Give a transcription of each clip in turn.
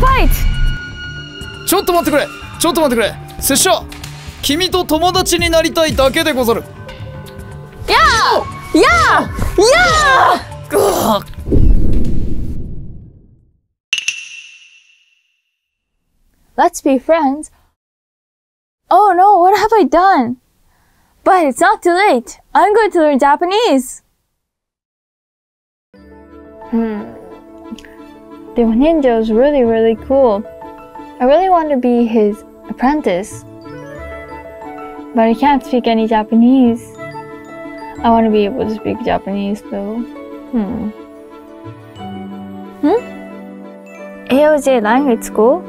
fight! ちょっと待ってくれ、ちょっと待ってくれ。拙者、君と友達になりたいだけでござる。やあ、やあ、やあ。Let's be friends. Oh no, what have I done? But it's not too late. I'm going to learn Japanese. でも Ninja is really, really cool. I really want to be his apprentice. But I can't speak any Japanese. I want to be able to speak Japanese though. AOJ Language School?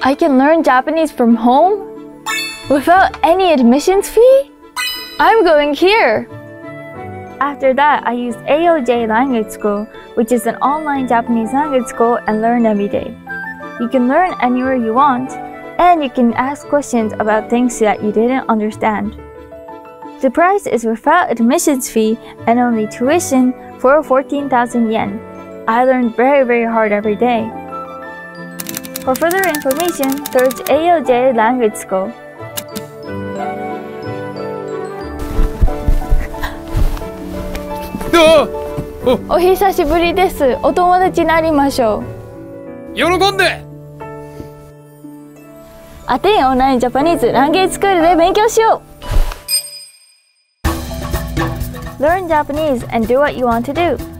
I can learn Japanese from home? Without any admissions fee? I'm going here! After that, I used AOJ Language School, which is an online Japanese language school, and learn every day. You can learn anywhere you want, and you can ask questions about things that you didn't understand. The price is without admissions fee and only tuition for 14,000 yen. I learned very, very hard every day. For further information, search AOJ Language School.お久しぶりです。お友達になりましょう。喜んで。Attain Online Japanese Language School で勉強しよう。Learn Japanese and do what you want to do.